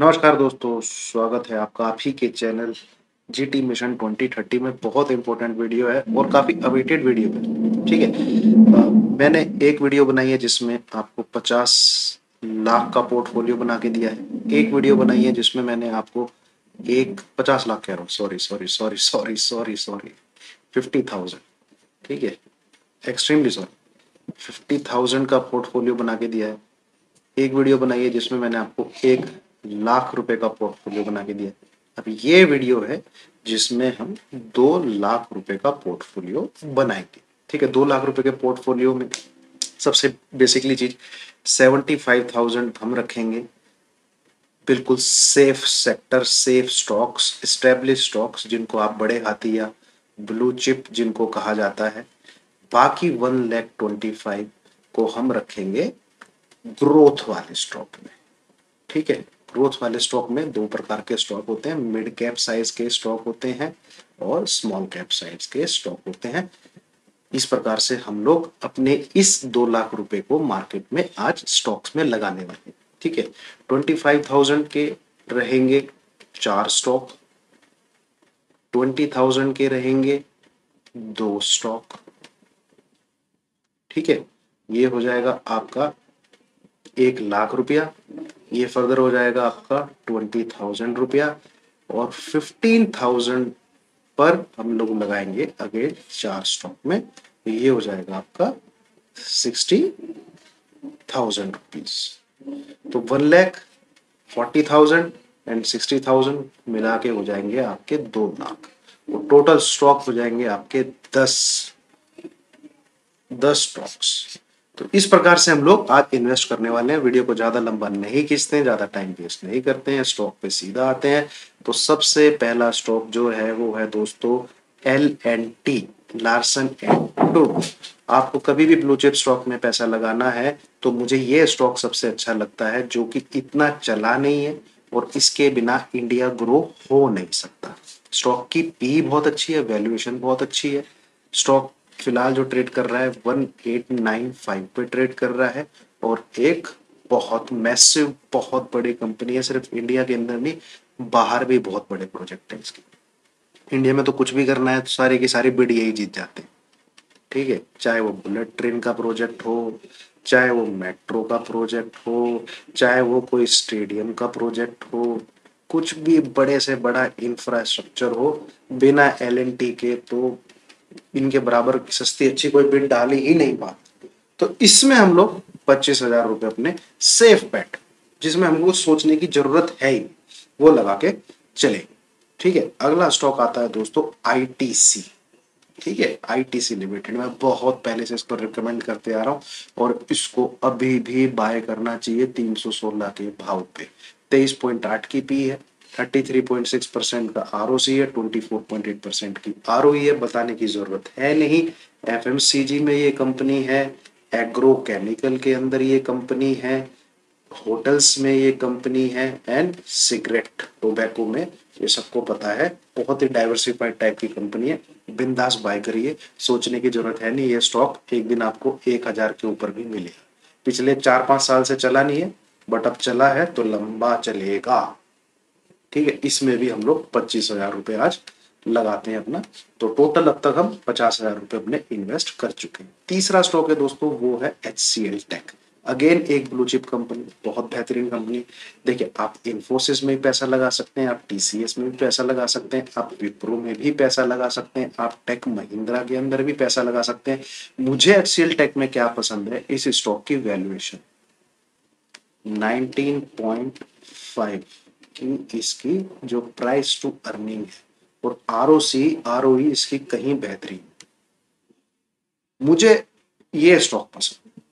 नमस्कार दोस्तों, स्वागत है आपका आप ही के चैनल जीटी मिशन 2030 में। बहुत इंपॉर्टेंट वीडियो है और काफी अपडेटेड वीडियो है, ठीक है। मैंने एक वीडियो बनाई है जिसमें आपको 50 लाख का पोर्टफोलियो बना के दिया है। एक वीडियो बनाई है जिसमें मैंने आपको 50,000 ठीक है, एक्सट्रीमली सॉरी, 50,000 का पोर्टफोलियो बना के दिया है। एक वीडियो बनाई है जिसमें मैंने आपको 1 लाख रुपए का पोर्टफोलियो बना के दिया। अब ये वीडियो है जिसमें हम 2 लाख रुपए का पोर्टफोलियो बनाएंगे, ठीक है। 2 लाख रुपए के पोर्टफोलियो में सबसे बेसिकली चीज 75,000 हम रखेंगे बिल्कुल safe sector, safe stocks, establish stocks जिनको आप बड़े हाथी या ब्लू चिप जिनको कहा जाता है। बाकी 1,25,000 को हम रखेंगे ग्रोथ वाले स्टॉक में, ठीक है। ग्रोथ वाले स्टॉक में 2 प्रकार के स्टॉक होते हैं, मिड कैप साइज के स्टॉक होते हैं और स्मॉल कैप साइज के स्टॉक होते हैं। इस प्रकार से हम लोग अपने इस 2 लाख रुपए को मार्केट में आज स्टॉक्स में लगाने वाले हैं, ठीक है। 25,000 के रहेंगे 4 स्टॉक, 20,000 के रहेंगे 2 स्टॉक, ठीक है। ये हो जाएगा आपका 1 लाख रुपया। ये फर्दर हो जाएगा आपका 20,000 रुपया और 15,000 पर हम लोग लगाएंगे अगेन 4 स्टॉक में। ये हो जाएगा आपका 60,000 रुपीज। तो 1,40,000 एंड 60,000 मिला के हो जाएंगे आपके 2 लाख। और टोटल स्टॉक हो जाएंगे आपके 10 स्टॉक्स। तो इस प्रकार से हम लोग आज इन्वेस्ट करने वाले हैं। वीडियो को ज्यादा लंबा नहीं खींचते हैं, ज्यादा टाइम वेस्ट नहीं करते हैं, स्टॉक पे सीधा आते हैं। तो सबसे पहला स्टॉक जो है वो है दोस्तों LNT, लार्सन एंड टुब्रो। आपको कभी भी ब्लू चिप स्टॉक में पैसा लगाना है तो मुझे ये स्टॉक सबसे अच्छा लगता है, जो कि इतना चला नहीं है और इसके बिना इंडिया ग्रो हो नहीं सकता। स्टॉक की पी बहुत अच्छी है, वैल्यूएशन बहुत अच्छी है। स्टॉक फिलहाल जो ट्रेड कर रहा है 1895 पे ट्रेड कर रहा है और एक बहुत मैसिव, बहुत बड़ी कंपनी है। सिर्फ इंडिया के अंदर नहीं, बाहर भी बहुत बड़े प्रोजेक्ट हैं इसके। इंडिया में तो कुछ भी करना है तो सारे के सारे बिड यही जीत जाते हैं, ठीक है। चाहे वो बुलेट ट्रेन का प्रोजेक्ट हो, चाहे वो मेट्रो का प्रोजेक्ट हो, चाहे वो कोई स्टेडियम का प्रोजेक्ट हो, कुछ भी बड़े से बड़ा इंफ्रास्ट्रक्चर हो, बिना LNT के तो इनके बराबर सस्ती अच्छी कोई बिड डाली ही नहीं पाती। तो इसमें हम लोग 25,000 रुपए अपने सेफ बेट, जिसमें हमको सोचने की जरूरत है ही, वो लगा के चले, ठीक है। अगला स्टॉक आता है दोस्तों ITC, ठीक है। ITC लिमिटेड में बहुत पहले से इसको रिकमेंड करते आ रहा हूं और इसको अभी भी बाय करना चाहिए 316 के भाव पे। 23.8 की पी है, 33.6% का ROC है, 24.8% की ROE है। बताने की जरूरत है नहीं, FMCG में ये कंपनी है, एग्रो केमिकल के अंदर ये कंपनी है, होटल्स में ये कंपनी है एंड सिगरेट टोबैको में, ये सबको पता है। बहुत ही डाइवर्सिफाइड टाइप की कंपनी है, बिंदास बाय करिए, सोचने की जरूरत है नहीं। ये स्टॉक एक दिन आपको 1,000 के ऊपर भी मिलेगा। पिछले 4-5 साल से चला नहीं है, बट अब चला है तो लंबा चलेगा, ठीक है। इसमें भी हम लोग 25,000 रुपये आज लगाते हैं अपना। तो टोटल अब तक हम 50,000 रुपये अपने इन्वेस्ट कर चुके हैं। तीसरा स्टॉक है दोस्तों वो है HCL Tech। अगेन एक ब्लू चिप कंपनी, बहुत बेहतरीन कंपनी। देखिए, आप इन्फोसिस में भी पैसा लगा सकते हैं, आप TCS में भी पैसा लगा सकते हैं, आप विप्रो में भी पैसा लगा सकते हैं, आप टेक महिंद्रा के अंदर भी पैसा लगा सकते हैं। मुझे HCL Tech में क्या पसंद है, इस स्टॉक की वैल्यूएशन 19.5 की इसकी जो प्राइस टू अर्निंग है और ROE इसकी कहीं बेहतरीन। मुझे ये स्टॉक पसंद।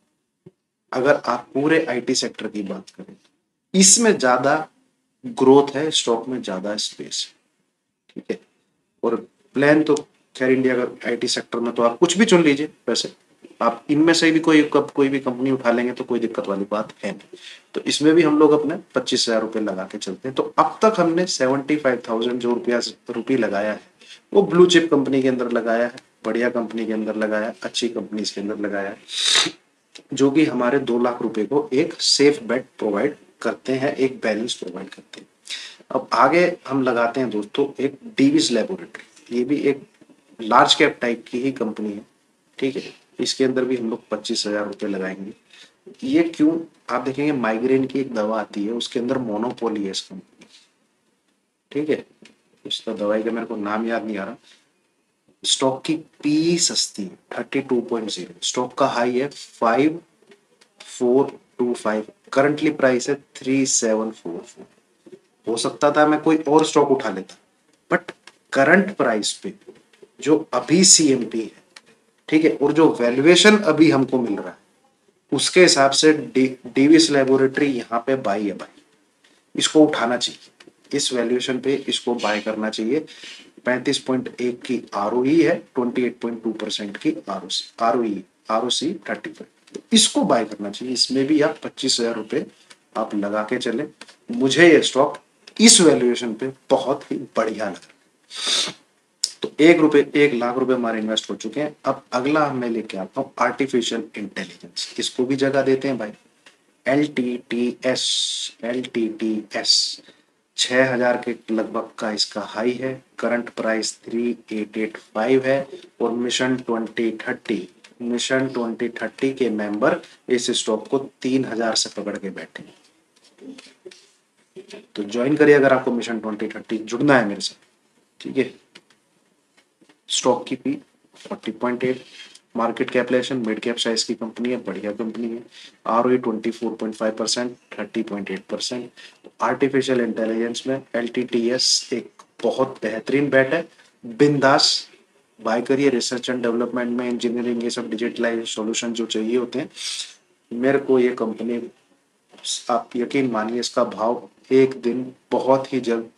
अगर आप पूरे IT सेक्टर की बात करें, इसमें ज्यादा ग्रोथ है, स्टॉक में ज्यादा स्पेस है, ठीक है। और प्लान तो खैर इंडिया का IT सेक्टर में तो आप कुछ भी चुन लीजिए, वैसे आप इनमें से भी कोई भी कंपनी उठा लेंगे तो कोई दिक्कत वाली बात है नहीं। तो इसमें भी हम लोग अपने 25,000 रुपये लगा के चलते हैं। तो अब तक हमने 75,000 जो रुपये लगाया है वो ब्लू चिप कंपनी के अंदर लगाया है, बढ़िया कंपनी के अंदर लगाया है, अच्छी कंपनी के अंदर लगाया है, जो कि हमारे 2 लाख रुपए को एक सेफ बेट प्रोवाइड करते हैं, एक बैलेंस प्रोवाइड करते हैं। अब आगे हम लगाते हैं दोस्तों एक डीविस लैबोरेटरी, ये भी एक लार्ज कैप टाइप की ही कंपनी है, ठीक है। इसके अंदर भी हम लोग 25,000 रुपये लगाएंगे। ये क्यों, आप देखेंगे माइग्रेन की एक दवा आती है, उसके अंदर मोनोपोली है इस कंपनी, ठीक है। उसका दवाई का मेरे को नाम याद नहीं आ रहा। स्टॉक की पी सस्ती 32.0, स्टॉक का हाई है 5425, करंटली प्राइस है 3744। हो सकता था मैं कोई और स्टॉक उठा लेता, बट करंट प्राइस पे जो अभी सीएमपी है, ठीक है, और जो वैल्यूएशन अभी हमको मिल रहा है उसके हिसाब से डीविस लैबोरेटरी यहाँ पे बाई है भाई, इसको उठाना चाहिए। इस वैल्यूएशन पे इसको बाय करना चाहिए। 35.1 की आरओई है, 28.2% की आरओसी 30%, इसको बाय करना चाहिए। इसमें भी आप 25,000 रुपये आप लगा के चले। मुझे ये स्टॉक इस वैल्यूएशन पे बहुत ही बढ़िया लग रहा है। तो 1,00,000 रुपए हमारे इन्वेस्ट हो चुके हैं। अब अगला मैं लेके आता हूँ आर्टिफिशियल इंटेलिजेंस, इसको भी जगह देते हैं भाई। LTTS 6,000 के लगभग का इसका हाई है, करंट प्राइस 3885 है, और मिशन 2030 के मेंबर इस स्टॉक को 3,000 से पकड़ के बैठे हैं। तो ज्वाइन करिए अगर आपको मिशन 2030 जुड़ना है मेरे साथ, ठीक है। स्टॉक की P 40.8, market capitalisation mid cap size की कंपनी है, बढ़िया कंपनी है। आरओई 24.5%, 30.8%। आर्टिफिशियल इंटेलिजेंस में एलटीटीएस एक बहुत बेहतरीन बैट है, बिंदास बाय करिए। रिसर्च एंड डेवलपमेंट में इंजीनियरिंग ये सब डिजिटलाइज सॉल्यूशन जो चाहिए होते हैं, मेरे को ये कंपनी, आप यकीन मानिए इसका भाव एक दिन बहुत ही जल्द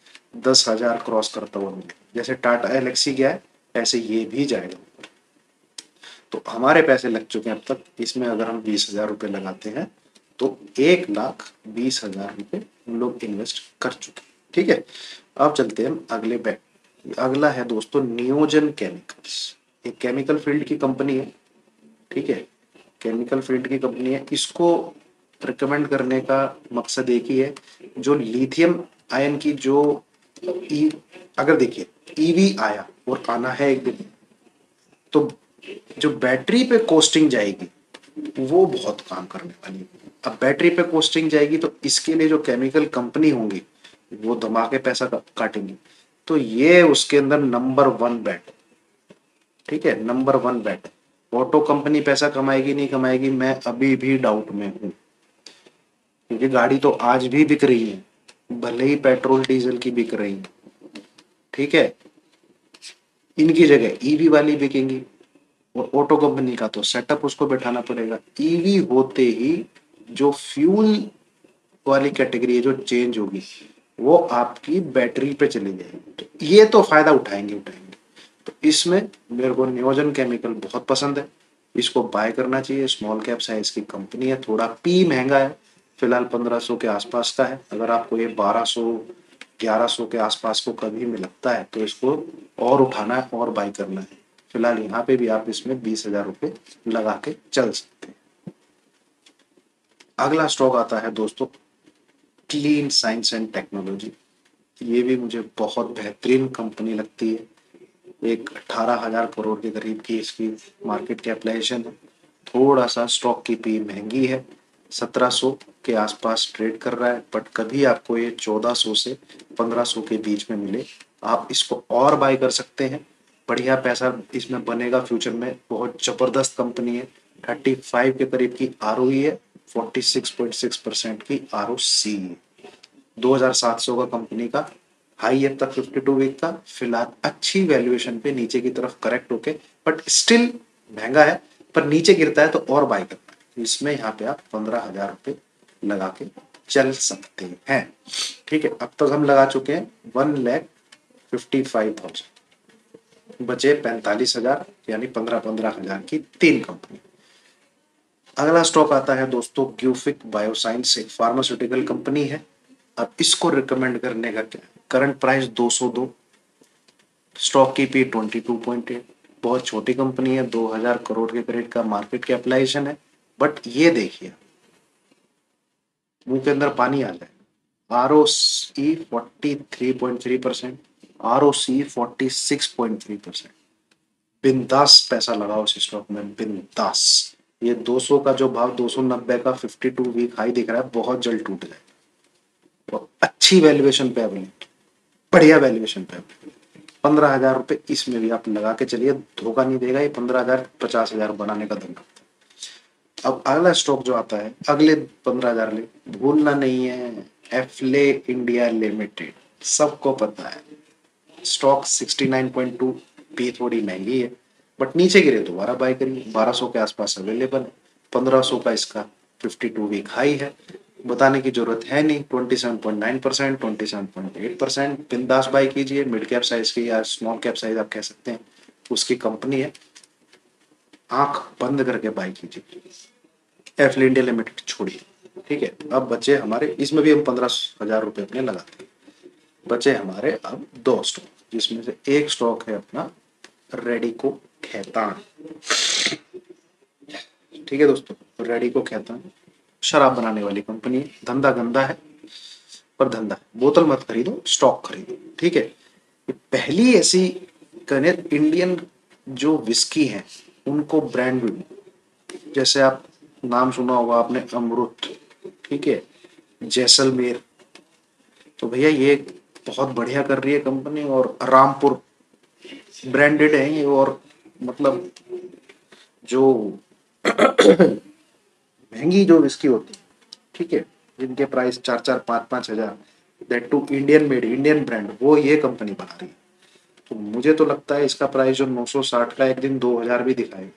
10,000 क्रॉस करता हुआ मिले। जैसे टाटा एलेक्सी गया है ऐसे ये भी जाएगा। तो हमारे पैसे लग चुके हैं अब तक। इसमें अगर हम 20,000 रुपये लगाते हैं तो 1,20,000 रुपये हम लोग इन्वेस्ट कर चुके हैं, ठीक है। अब चलते हैं हम अगले बैट। अगला है दोस्तों नियोजन केमिकल्स, एक केमिकल फील्ड की कंपनी है, ठीक है, केमिकल फील्ड की कंपनी है। इसको रिकमेंड करने का मकसद एक ही है, जो लिथियम आयन की जो अगर देखिए ईवी आया और आना है एक दिन, तो जो बैटरी पे कोस्टिंग जाएगी वो बहुत काम करने वाली है। अब बैटरी पे कोस्टिंग जाएगी तो इसके लिए जो केमिकल कंपनी होंगी वो धमाके पैसा काटेंगी। तो ये उसके अंदर नंबर 1 बैट, ठीक है, नंबर 1 बैट। ऑटो कंपनी पैसा कमाएगी नहीं कमाएगी, मैं अभी भी डाउट में हूँ, क्योंकि गाड़ी तो आज भी बिक रही है, भले ही पेट्रोल डीजल की बिक रही है, ठीक है। इनकी जगह ईवी वाली बिकेंगी, और ऑटो कंपनी का तो सेटअप उसको बैठाना पड़ेगा। ईवी होते ही जो फ्यूल वाली कैटेगरी है जो चेंज होगी वो आपकी बैटरी पे चली जाएगी। तो ये तो फायदा उठाएंगे। तो इसमें मेरे को नियोजन केमिकल बहुत पसंद है, इसको बाय करना चाहिए। स्मॉल कैप साइज की कंपनी है, थोड़ा पी महंगा है, फिलहाल 1500 के आसपास का है। अगर आपको ये 1200-1100 के आसपास को कभी में लगता है तो इसको और उठाना है और बाय करना है। फिलहाल यहाँ पे भी आप इसमें 20,000 रुपये लगा के चल सकते हैं। अगला स्टॉक आता है दोस्तों क्लीन साइंस एंड टेक्नोलॉजी। ये भी मुझे बहुत बेहतरीन कंपनी लगती है। एक 18,000 करोड़ के करीब की इसकी मार्केट कैपिटलाइजेशन है। थोड़ा सा स्टॉक की पी महंगी है, 1700 के आसपास ट्रेड कर रहा है, बट कभी आपको ये 1400 से 1500 के बीच में मिले, आप इसको और बाय कर सकते हैं। बढ़िया पैसा इसमें बनेगा फ्यूचर में। बहुत जबरदस्त कंपनी है, 35 के करीब की आरओई है, 46.6% की आरओसी, 2700 का कंपनी का हाई अब तक 52 वीक का। फिलहाल अच्छी वैल्यूएशन पे नीचे की तरफ करेक्ट होके, बट स्टिल महंगा है, पर नीचे गिरता है तो और बाय करना। इसमें यहाँ पे आप 15,000 रुपये लगा के चल सकते हैं, ठीक है। अब तक हम लगा चुके हैं 1,55,000, बचे 45,000, यानी 15,000 की 3 कंपनी। अगला स्टॉक आता है दोस्तों ग्यूफिक बायोसाइंस, एक फार्मास्यूटिकल कंपनी है। अब इसको रिकमेंड करने का क्या, करंट प्राइस 202, स्टॉक की पी 22.8, बहुत छोटी कंपनी है, 2,000 करोड़ के करीब का मार्केट कैपिटलाइजेशन है। बट ये देखिए मुंह के अंदर पानी आ जाए। ROE 43.3%, ROCE 46.3%। बिंदास पैसा लगाओ इस स्टॉक में, बिंदास। ये 200 का जो भाव 290 का 52 वीक हाई दिख रहा है, बहुत जल्द टूट जाएगा। और अच्छी वैल्यूएशन पे अवेलेबल, बढ़िया वैल्यूएशन पे अवेलेबल। 15,000 रुपये इसमें भी आप लगा के चलिए, धोखा नहीं देगा ये 15,000 50,000 बनाने का दम। अब अगला स्टॉक जो आता है अगले 15,000 ले, भूलना नहीं है, एफले इंडिया लिमिटेड। सबको पता है स्टॉक 69.2 पे थोड़ी महंगी है, बट नीचे गिरे दोबारा बाय करिए। 1200 के आसपास अवेलेबल है, 1500 का इसका 52 वीक हाई है। बताने की जरूरत है नहीं, 27.9%, 27.8% बिंदास बाय कीजिए। मिड कैप साइज की या स्मॉल कैप साइज आप कह सकते हैं, उसकी कंपनी है, आंख बंद करके बाय कीजिए। एफले इंडिया लिमिटेड छोड़िए, ठीक है। अब बचे हमारे, इसमें भी हम 15,000 रुपये अपने लगाते हैं। बचे हमारे अब 2 स्टॉक, जिसमें से एक स्टॉक है अपना रेडिको खैतान, ठीक है दोस्तों। रेडिको खैतान शराब बनाने वाली कंपनी है, धंधा गंदा है पर धंधा है। बोतल मत खरीदो, स्टॉक खरीदो, ठीक है। पहली ऐसी इंडियन जो विस्की है उनको ब्रांड भी, जैसे आप नाम सुना होगा आपने अमृत, ठीक है, जैसलमेर, तो भैया ये बहुत बढ़िया कर रही है कंपनी। और रामपुर ब्रांडेड है ये, और मतलब जो महंगी जो विस्की होती है, ठीक है, जिनके प्राइस 4-4, 5-5 हजार, that too Indian made, Indian brand, वो ये कंपनी बना रही है। तो मुझे तो लगता है इसका प्राइस जो 960 का एक दिन 2000 भी दिखाएगा,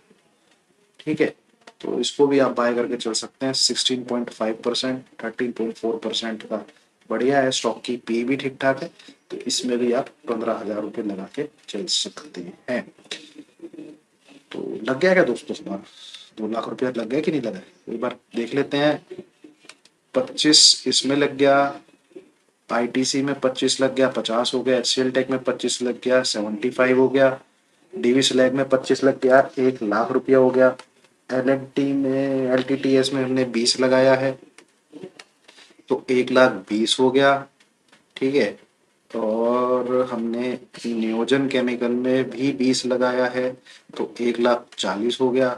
ठीक है। तो इसको भी आप बाय करके चल सकते हैं। 16.5%, 13.4% का बढ़िया है। स्टॉक की पी भी ठीक ठाक है, तो इसमें भी आप 15,000 रुपये लगा के चल सकते हैं। तो लग गया क्या दोस्तों हमारा 2 लाख रुपया? लग गया कि नहीं लगा, एक बार देख लेते हैं। 25 इसमें लग गया, ITC में 25 लग गया, 50 हो गया, HCL टेक में 25 लग गया, 75 हो गया, डिविस लैब में 25 लग गया, 1 लाख रुपया हो गया। LNT में, LTTS में हमने 20 लगाया है, तो 1,20,000 हो गया, ठीक है। और हमने नियोजन केमिकल में भी 20 लगाया है, तो 1,40,000 हो गया।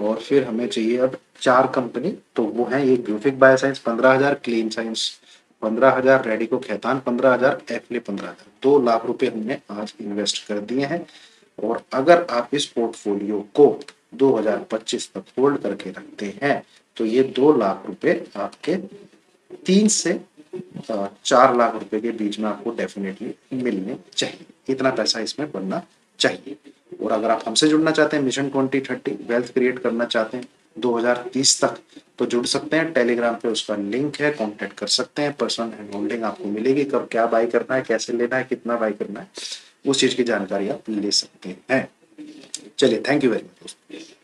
और फिर हमें चाहिए अब 4 कंपनी, तो वो है ये ग्यूफिक बायोसाइंस 15,000, क्लीन साइंस 15,000, रेडिको खैतान 15,000, एफले 15,000। 2 लाख रुपए हमने आज इन्वेस्ट कर दिए हैं। और अगर आप इस पोर्टफोलियो को 2025 तक होल्ड करके रखते हैं तो ये 2 लाख रुपए आपके 3 से 4 लाख रुपए के बीच में आपको डेफिनेटली मिलने चाहिए। इतना पैसा इसमें बनना चाहिए। और अगर आप हमसे जुड़ना चाहते हैं, मिशन 2030 वेल्थ क्रिएट करना चाहते हैं 2030 तक, तो जुड़ सकते हैं। टेलीग्राम पे उसका लिंक है, कॉन्टेक्ट कर सकते हैं। पर्सनल हैंड होल्डिंग आपको मिलेगी, कब क्या बाई करना है, कैसे लेना है, कितना बाई करना है, उस चीज की जानकारी आप ले सकते हैं। चलिए, थैंक यू वेरी मच दोस्तों।